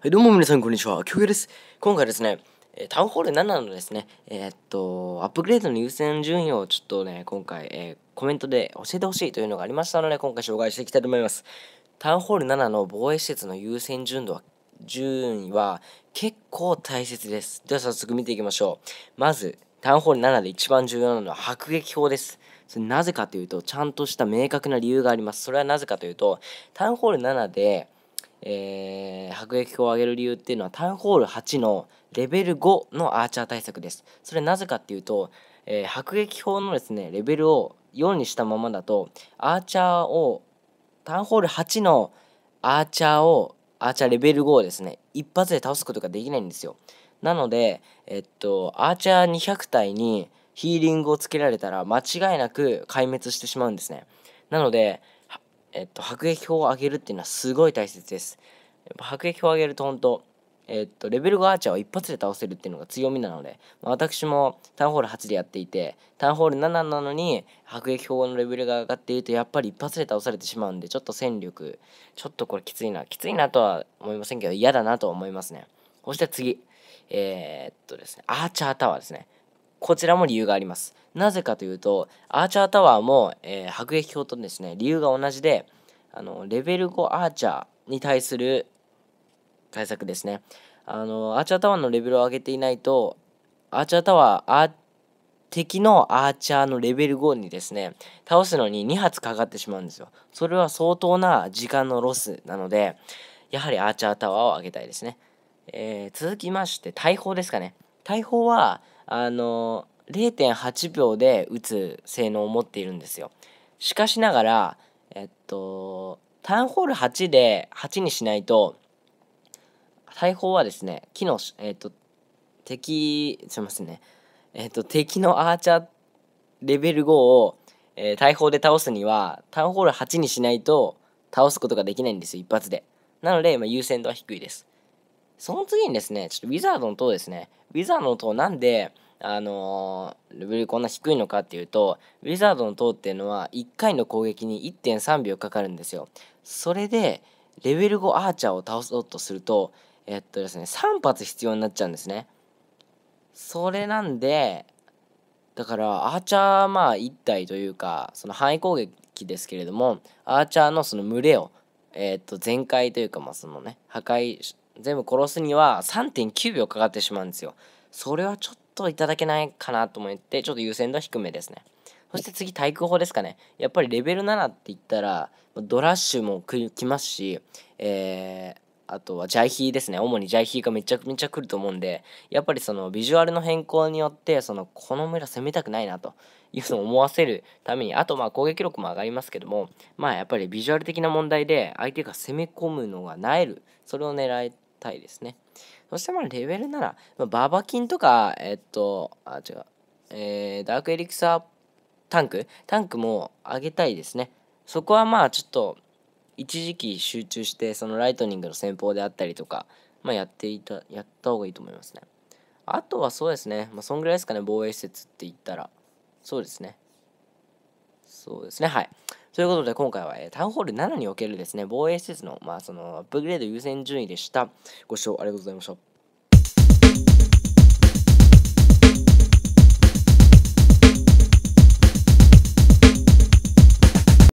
はい、どうも皆さん、こんにちは。京平です。今回ですね、タウンホール7のですね、アップグレードの優先順位をちょっとね、今回、コメントで教えてほしいというのがありましたので、今回紹介していきたいと思います。タウンホール7の防衛施設の優先順位は結構大切です。では早速見ていきましょう。まず、タウンホール7で一番重要なのは迫撃砲です。それなぜかというと、ちゃんとした明確な理由があります。それはなぜかというと、タウンホール7で、迫撃砲を上げる理由っていうのはタウンホール8のレベル5のアーチャー対策です。それなぜかっていうと、迫撃砲のですねレベルを4にしたままだとアーチャーをタウンホール8のアーチャーレベル5をですね一発で倒すことができないんですよ。なのでアーチャー200体にヒーリングをつけられたら間違いなく壊滅してしまうんですね。なので迫撃砲を上げるっていうのはすごい大切です。迫撃砲を上げると本当、レベル5アーチャーを一発で倒せるっていうのが強みなので、私もタウンホール8でやっていて、タウンホール7なのに迫撃砲のレベルが上がっているとやっぱり一発で倒されてしまうんで、ちょっと戦力、ちょっとこれきついなとは思いませんけど、嫌だなとは思いますね。そして次、ですね、アーチャータワーですね。こちらも理由があります。なぜかというと、アーチャータワーも、迫撃砲とですね、理由が同じで、レベル5アーチャーに対する対策ですね。アーチャータワーのレベルを上げていないと、アーチャータワー、敵のアーチャーのレベル5にですね、倒すのに2発かかってしまうんですよ。それは相当な時間のロスなので、やはりアーチャータワーを上げたいですね。続きまして、大砲ですかね。大砲は、0.8 秒で撃つ性能を持っているんですよ。しかしながら、タウンホール8で8にしないと大砲はですね敵のアーチャーレベル5を、大砲で倒すにはタウンホール8にしないと倒すことができないんですよ、一発で。なので、優先度は低いです。その次にですね、ちょっとウィザードの塔ですね。ウィザードの塔なんで、レベルこんな低いのかっていうと、ウィザードの塔っていうのは1回の攻撃に 1.3 秒かかるんですよ。それで、レベル5アーチャーを倒そうとすると、3発必要になっちゃうんですね。それなんで、だから、アーチャー1体というか、その範囲攻撃ですけれども、アーチャーのその群れを、全開というか、破壊して、全部殺すには 3.9 秒かかってしまうんですよ。それはちょっといただけないかなと思って、ちょっと優先度は低めですね。そして次、対空砲ですかね。やっぱりレベル7って言ったら、ドラッシュも来ますし、あとはジャイヒーですね。主にジャイヒーがめちゃくちゃ来ると思うんで、やっぱりそのビジュアルの変更によって、この村攻めたくないなというのを思わせるために、あと攻撃力も上がりますけども、やっぱりビジュアル的な問題で相手が攻め込むのが萎える。それを狙いたいですね。そしてレベルなら、ババキンとか、ダークエリクサータンクも上げたいですね。そこはちょっと、一時期集中してそのライトニングの戦法であったりとか、やった方がいいと思いますね。あとはそうですね、そんぐらいですかね、防衛施設って言ったら。そうですね、はい。ということで今回はタウンホール7におけるですね、防衛施設の、そのアップグレード優先順位でした。ご視聴ありがとうございました。